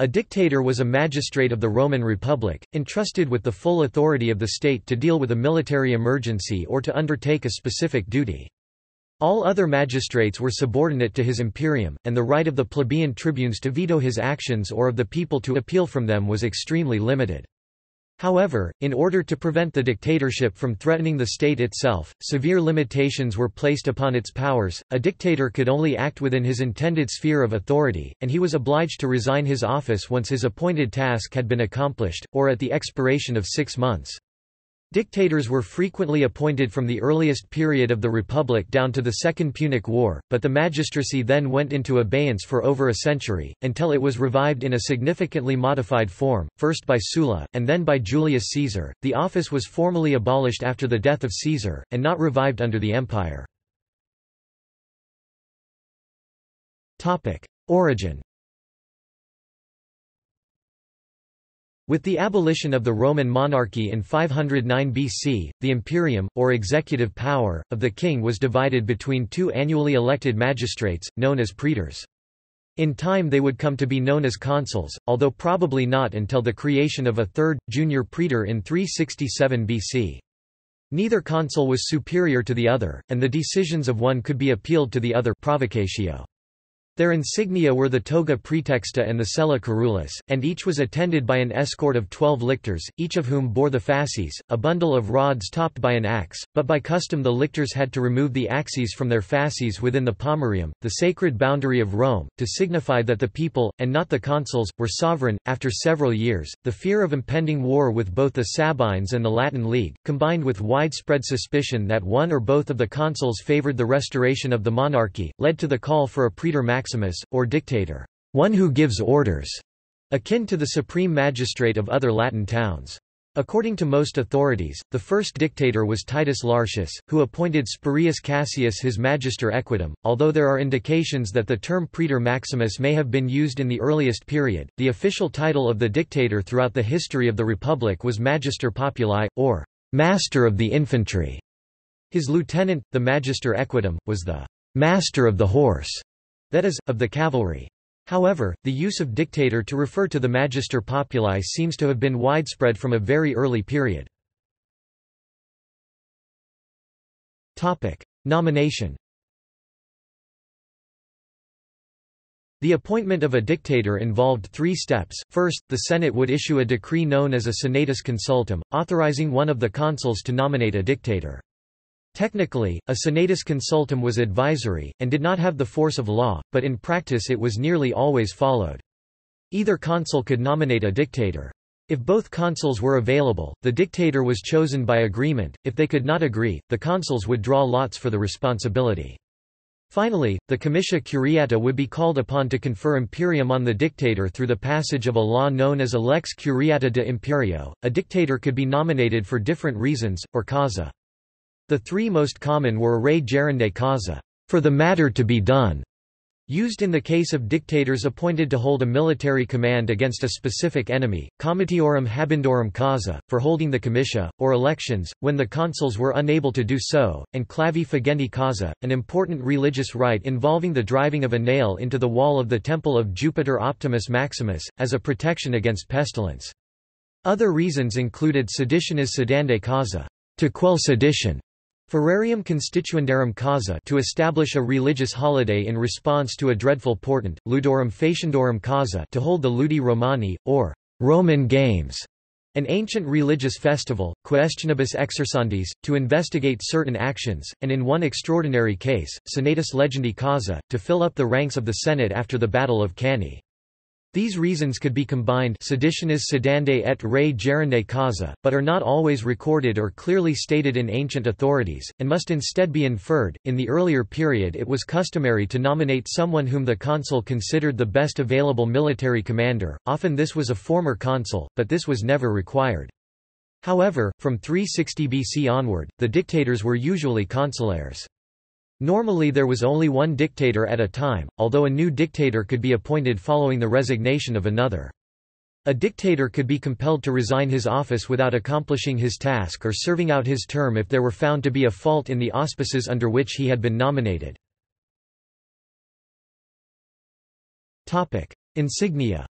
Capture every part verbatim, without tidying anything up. A dictator was a magistrate of the Roman Republic, entrusted with the full authority of the state to deal with a military emergency or to undertake a specific duty. All other magistrates were subordinate to his imperium, and the right of the plebeian tribunes to veto his actions or of the people to appeal from them was extremely limited. However, in order to prevent the dictatorship from threatening the state itself, severe limitations were placed upon its powers. A dictator could only act within his intended sphere of authority, and he was obliged to resign his office once his appointed task had been accomplished, or at the expiration of six months. Dictators were frequently appointed from the earliest period of the Republic down to the Second Punic War, but the magistracy then went into abeyance for over a century, until it was revived in a significantly modified form, first by Sulla, and then by Julius Caesar. The office was formally abolished after the death of Caesar, and not revived under the Empire. Origin. With the abolition of the Roman monarchy in five hundred nine B C, the imperium, or executive power, of the king was divided between two annually elected magistrates, known as praetors. In time they would come to be known as consuls, although probably not until the creation of a third, junior praetor in three sixty-seven B C. Neither consul was superior to the other, and the decisions of one could be appealed to the other provocatio. Their insignia were the toga praetexta and the sella curulis, and each was attended by an escort of twelve lictors, each of whom bore the fasces, a bundle of rods topped by an axe, but by custom the lictors had to remove the axes from their fasces within the pomerium, the sacred boundary of Rome, to signify that the people, and not the consuls, were sovereign. After several years, the fear of impending war with both the Sabines and the Latin League, combined with widespread suspicion that one or both of the consuls favored the restoration of the monarchy, led to the call for a praetor maximus, Maximus, or dictator, one who gives orders, akin to the supreme magistrate of other Latin towns. According to most authorities, the first dictator was Titus Lartius, who appointed Spurius Cassius his magister equitum. Although there are indications that the term praetor maximus may have been used in the earliest period, the official title of the dictator throughout the history of the Republic was magister populi, or master of the infantry. His lieutenant, the magister equitum, was the master of the horse, that is, of the cavalry. However, the use of dictator to refer to the magister populi seems to have been widespread from a very early period. Nomination. The appointment of a dictator involved three steps. First, the Senate would issue a decree known as a senatus consultum, authorizing one of the consuls to nominate a dictator. Technically, a senatus consultum was advisory, and did not have the force of law, but in practice it was nearly always followed. Either consul could nominate a dictator. If both consuls were available, the dictator was chosen by agreement. If they could not agree, the consuls would draw lots for the responsibility. Finally, the comitia curiata would be called upon to confer imperium on the dictator through the passage of a law known as a lex curiata de imperio. A dictator could be nominated for different reasons, or causa. The three most common were re gerende causa, for the matter to be done, used in the case of dictators appointed to hold a military command against a specific enemy, comitiorum habendorum causa, for holding the comitia, or elections, when the consuls were unable to do so, and clavi fagenti causa, an important religious rite involving the driving of a nail into the wall of the temple of Jupiter Optimus Maximus, as a protection against pestilence. Other reasons included seditionis sedande causa, to quell sedition, Ferrarium constituendarum causa, to establish a religious holiday in response to a dreadful portent, ludorum faciendorum causa, to hold the Ludi Romani, or Roman Games, an ancient religious festival, questionibus exercendis, to investigate certain actions, and in one extraordinary case, senatus legendi causa, to fill up the ranks of the Senate after the Battle of Cannae. These reasons could be combined seditionis sedande et re gerende causa, but are not always recorded or clearly stated in ancient authorities, and must instead be inferred. In the earlier period it was customary to nominate someone whom the consul considered the best available military commander, often this was a former consul, but this was never required. However, from three sixty B C onward, the dictators were usually consulares. Normally there was only one dictator at a time, although a new dictator could be appointed following the resignation of another. A dictator could be compelled to resign his office without accomplishing his task or serving out his term if there were found to be a fault in the auspices under which he had been nominated. Insignia.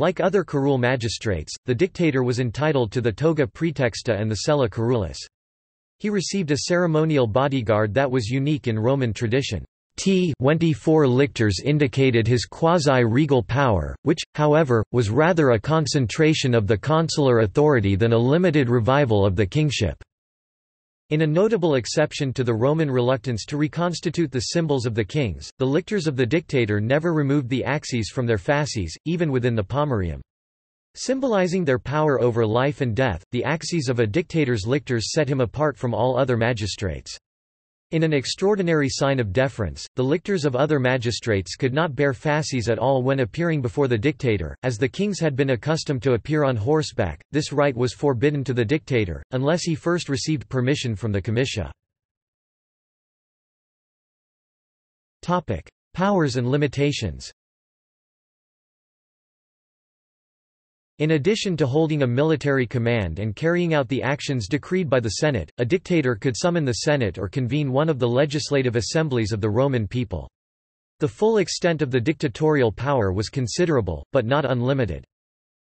Like other curule magistrates, the dictator was entitled to the toga praetexta and the sella curulis. He received a ceremonial bodyguard that was unique in Roman tradition. Twenty-four lictors indicated his quasi-regal power, which, however, was rather a concentration of the consular authority than a limited revival of the kingship. In a notable exception to the Roman reluctance to reconstitute the symbols of the kings, the lictors of the dictator never removed the axes from their fasces, even within the pomerium. Symbolizing their power over life and death, the axes of a dictator's lictors set him apart from all other magistrates. In an extraordinary sign of deference, the lictors of other magistrates could not bear fasces at all when appearing before the dictator, as the kings had been accustomed to appear on horseback. This right was forbidden to the dictator, unless he first received permission from the comitia. Powers and limitations. In addition to holding a military command and carrying out the actions decreed by the Senate, a dictator could summon the Senate or convene one of the legislative assemblies of the Roman people. The full extent of the dictatorial power was considerable, but not unlimited.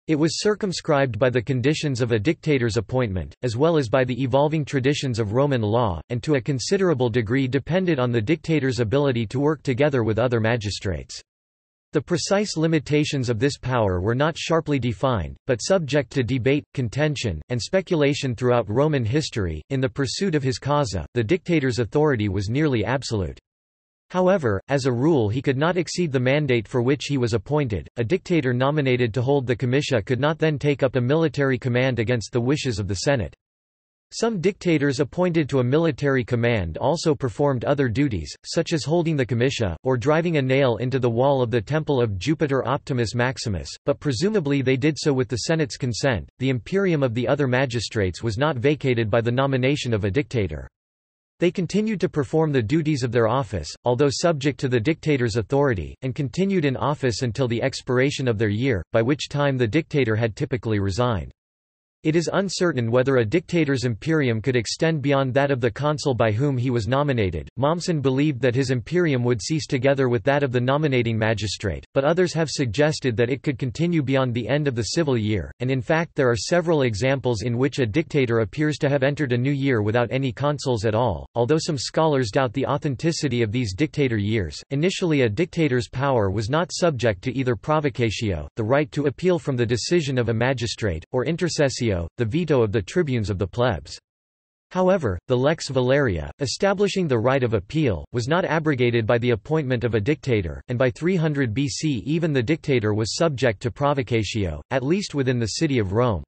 It was circumscribed by the conditions of a dictator's appointment, as well as by the evolving traditions of Roman law, and to a considerable degree depended on the dictator's ability to work together with other magistrates. The precise limitations of this power were not sharply defined, but subject to debate, contention, and speculation throughout Roman history. In the pursuit of his causa, the dictator's authority was nearly absolute. However, as a rule, he could not exceed the mandate for which he was appointed. A dictator nominated to hold the comitia could not then take up a military command against the wishes of the Senate. Some dictators appointed to a military command also performed other duties, such as holding the comitia, or driving a nail into the wall of the temple of Jupiter Optimus Maximus, but presumably they did so with the Senate's consent. The imperium of the other magistrates was not vacated by the nomination of a dictator. They continued to perform the duties of their office, although subject to the dictator's authority, and continued in office until the expiration of their year, by which time the dictator had typically resigned. It is uncertain whether a dictator's imperium could extend beyond that of the consul by whom he was nominated. Mommsen believed that his imperium would cease together with that of the nominating magistrate, but others have suggested that it could continue beyond the end of the civil year, and in fact there are several examples in which a dictator appears to have entered a new year without any consuls at all, although some scholars doubt the authenticity of these dictator years. Initially, a dictator's power was not subject to either provocatio, the right to appeal from the decision of a magistrate, or intercessio, the veto of the tribunes of the plebs. However, the lex Valeria, establishing the right of appeal, was not abrogated by the appointment of a dictator, and by three hundred B C even the dictator was subject to provocatio, at least within the city of Rome.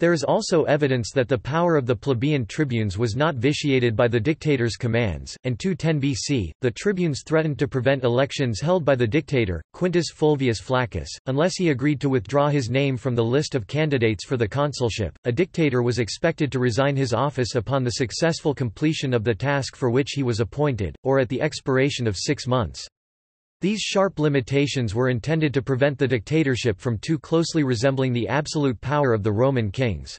There is also evidence that the power of the plebeian tribunes was not vitiated by the dictator's commands, and two ten B C, the tribunes threatened to prevent elections held by the dictator, Quintus Fulvius Flaccus, unless he agreed to withdraw his name from the list of candidates for the consulship. A dictator was expected to resign his office upon the successful completion of the task for which he was appointed, or at the expiration of six months. These sharp limitations were intended to prevent the dictatorship from too closely resembling the absolute power of the Roman kings.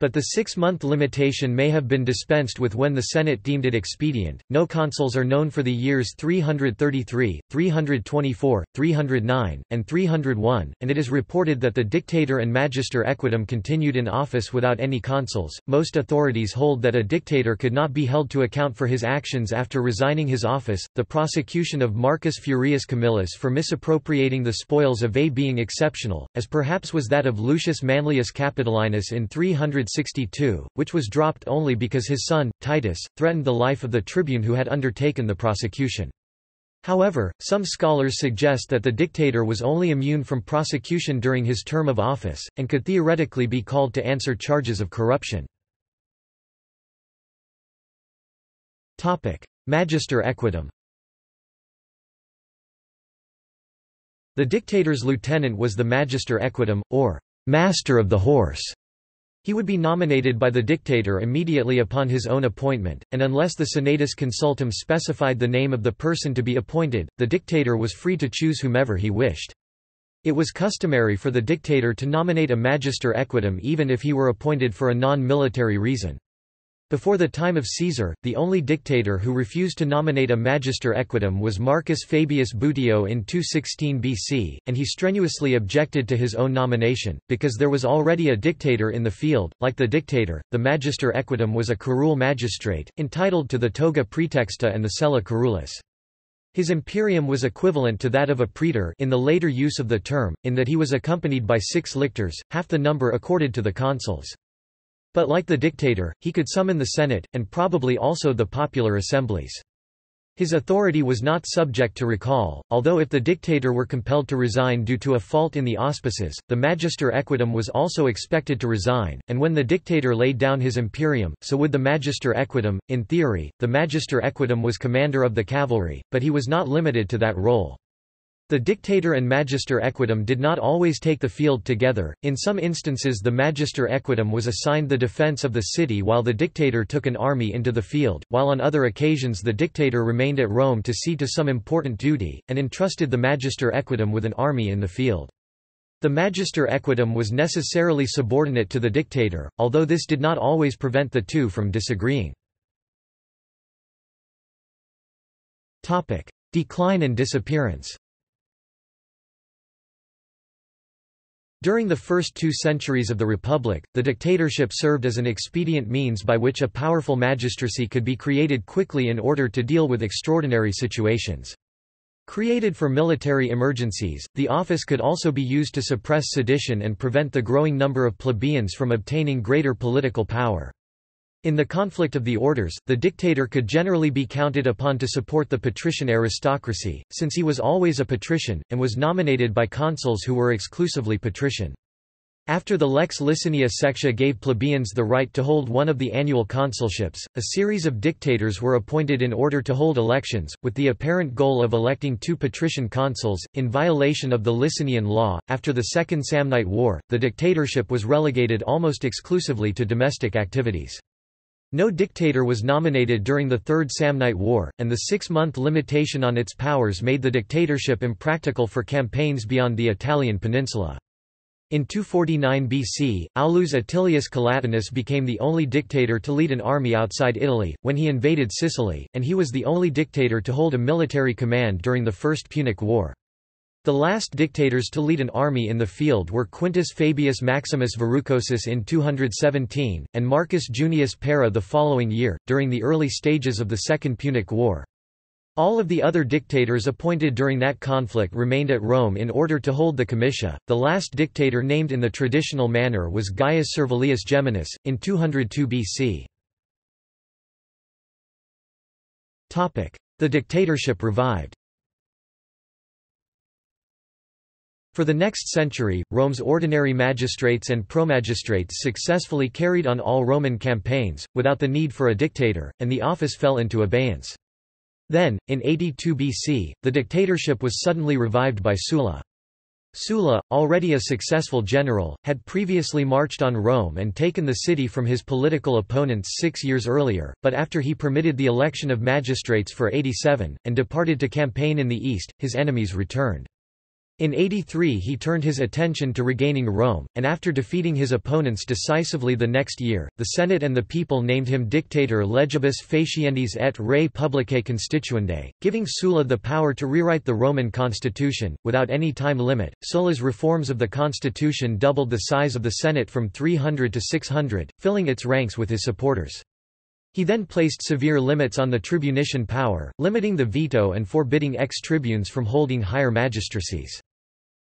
But the six-month limitation may have been dispensed with when the Senate deemed it expedient. No consuls are known for the years three hundred thirty-three, three hundred twenty-four, three hundred nine, and three hundred one, and it is reported that the dictator and magister equitum continued in office without any consuls. Most authorities hold that a dictator could not be held to account for his actions after resigning his office. The prosecution of Marcus Furius Camillus for misappropriating the spoils of a being exceptional, as perhaps was that of Lucius Manlius Capitolinus in three hundred sixty-two, which was dropped only because his son, Titus, threatened the life of the tribune who had undertaken the prosecution. However, some scholars suggest that the dictator was only immune from prosecution during his term of office, and could theoretically be called to answer charges of corruption. Magister equitum. The dictator's lieutenant was the magister equitum, or master of the horse. He would be nominated by the dictator immediately upon his own appointment, and unless the senatus consultum specified the name of the person to be appointed, the dictator was free to choose whomever he wished. It was customary for the dictator to nominate a magister equitum even if he were appointed for a non-military reason. Before the time of Caesar, the only dictator who refused to nominate a magister equitum was Marcus Fabius Buteo in two sixteen B C, and he strenuously objected to his own nomination, because there was already a dictator in the field. Like the dictator, the magister equitum was a curule magistrate, entitled to the toga praetexta and the sella curulis. His imperium was equivalent to that of a praetor in the later use of the term, in that he was accompanied by six lictors, half the number accorded to the consuls. But like the dictator, he could summon the Senate, and probably also the popular assemblies. His authority was not subject to recall, although if the dictator were compelled to resign due to a fault in the auspices, the magister equitum was also expected to resign, and when the dictator laid down his imperium, so would the magister equitum. In theory, the magister equitum was commander of the cavalry, but he was not limited to that role. The dictator and magister equitum did not always take the field together. In some instances the magister equitum was assigned the defense of the city while the dictator took an army into the field, while on other occasions the dictator remained at Rome to see to some important duty, and entrusted the magister equitum with an army in the field. The magister equitum was necessarily subordinate to the dictator, although this did not always prevent the two from disagreeing. Topic: Decline and disappearance. During the first two centuries of the Republic, the dictatorship served as an expedient means by which a powerful magistracy could be created quickly in order to deal with extraordinary situations. Created for military emergencies, the office could also be used to suppress sedition and prevent the growing number of plebeians from obtaining greater political power. In the conflict of the orders, the dictator could generally be counted upon to support the patrician aristocracy, since he was always a patrician, and was nominated by consuls who were exclusively patrician. After the Lex Licinia Section gave plebeians the right to hold one of the annual consulships, a series of dictators were appointed in order to hold elections, with the apparent goal of electing two patrician consuls, in violation of the Licinian law. After the Second Samnite War, the dictatorship was relegated almost exclusively to domestic activities. No dictator was nominated during the Third Samnite War, and the six-month limitation on its powers made the dictatorship impractical for campaigns beyond the Italian peninsula. In two forty-nine B C, Aulus Atilius Calatinus became the only dictator to lead an army outside Italy, when he invaded Sicily, and he was the only dictator to hold a military command during the First Punic War. The last dictators to lead an army in the field were Quintus Fabius Maximus Verrucosus in two hundred seventeen, and Marcus Junius Pera the following year, during the early stages of the Second Punic War. All of the other dictators appointed during that conflict remained at Rome in order to hold the comitia. The last dictator named in the traditional manner was Gaius Servilius Geminus, in two hundred two B C. The dictatorship revived. For the next century, Rome's ordinary magistrates and promagistrates successfully carried on all Roman campaigns, without the need for a dictator, and the office fell into abeyance. Then, in eighty-two B C, the dictatorship was suddenly revived by Sulla. Sulla, already a successful general, had previously marched on Rome and taken the city from his political opponents six years earlier, but after he permitted the election of magistrates for eighty-seven, and departed to campaign in the east, his enemies returned. In eighty-three he turned his attention to regaining Rome, and after defeating his opponents decisively the next year, the Senate and the people named him dictator legibus faciendis et rei publicae constituendae, giving Sulla the power to rewrite the Roman constitution, without any time limit. Sulla's reforms of the constitution doubled the size of the Senate from three hundred to six hundred, filling its ranks with his supporters. He then placed severe limits on the tribunician power, limiting the veto and forbidding ex-tribunes from holding higher magistracies.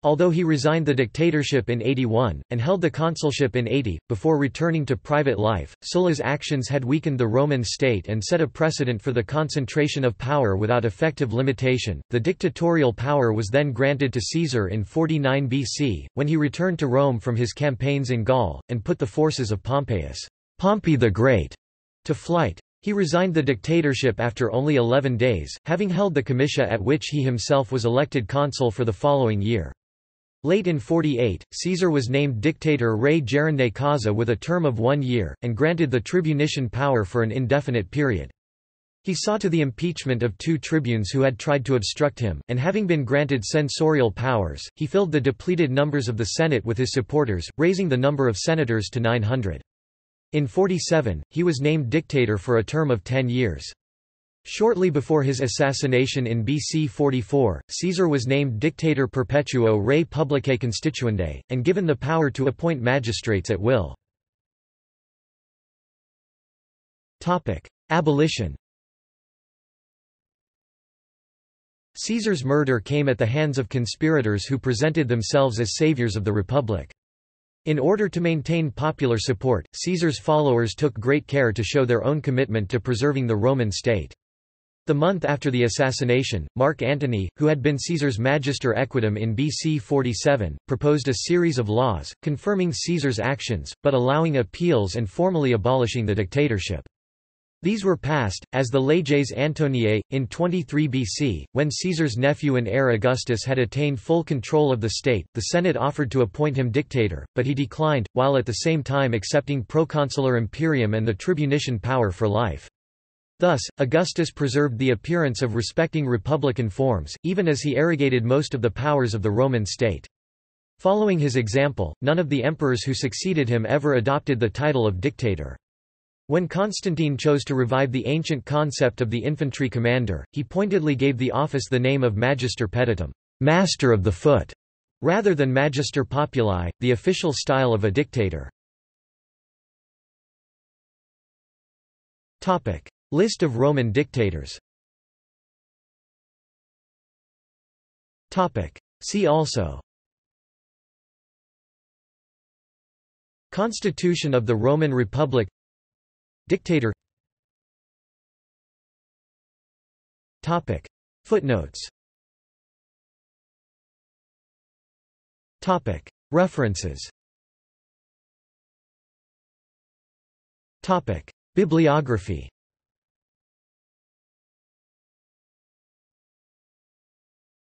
Although he resigned the dictatorship in eighty-one, and held the consulship in eighty, before returning to private life, Sulla's actions had weakened the Roman state and set a precedent for the concentration of power without effective limitation. The dictatorial power was then granted to Caesar in forty-nine B C, when he returned to Rome from his campaigns in Gaul, and put the forces of Pompeius, Pompey the Great, to flight. He resigned the dictatorship after only eleven days, having held the comitia at which he himself was elected consul for the following year. Late in forty-eight, Caesar was named dictator re gerundae causa with a term of one year, and granted the tribunician power for an indefinite period. He saw to the impeachment of two tribunes who had tried to obstruct him, and having been granted censorial powers, he filled the depleted numbers of the Senate with his supporters, raising the number of senators to nine hundred. In forty-seven, he was named dictator for a term of ten years. Shortly before his assassination in B C forty-four, Caesar was named dictator perpetuo rei publicae constituendae, and given the power to appoint magistrates at will. Abolition. Caesar's murder came at the hands of conspirators who presented themselves as saviors of the Republic. In order to maintain popular support, Caesar's followers took great care to show their own commitment to preserving the Roman state. The month after the assassination, Mark Antony, who had been Caesar's magister equitum in B C forty-seven, proposed a series of laws, confirming Caesar's actions, but allowing appeals and formally abolishing the dictatorship. These were passed, as the Leges Antoniae, in twenty-three B C, when Caesar's nephew and heir Augustus had attained full control of the state. The Senate offered to appoint him dictator, but he declined, while at the same time accepting proconsular imperium and the tribunician power for life. Thus, Augustus preserved the appearance of respecting republican forms, even as he arrogated most of the powers of the Roman state. Following his example, none of the emperors who succeeded him ever adopted the title of dictator. When Constantine chose to revive the ancient concept of the infantry commander, he pointedly gave the office the name of Magister Petitum, master of the foot, rather than Magister Populi, the official style of a dictator. Topic: List of Roman dictators. Topic: See also. Constitution of the Roman Republic. Dictator. Topic. Footnotes. Topic. References. Topic. Bibliography.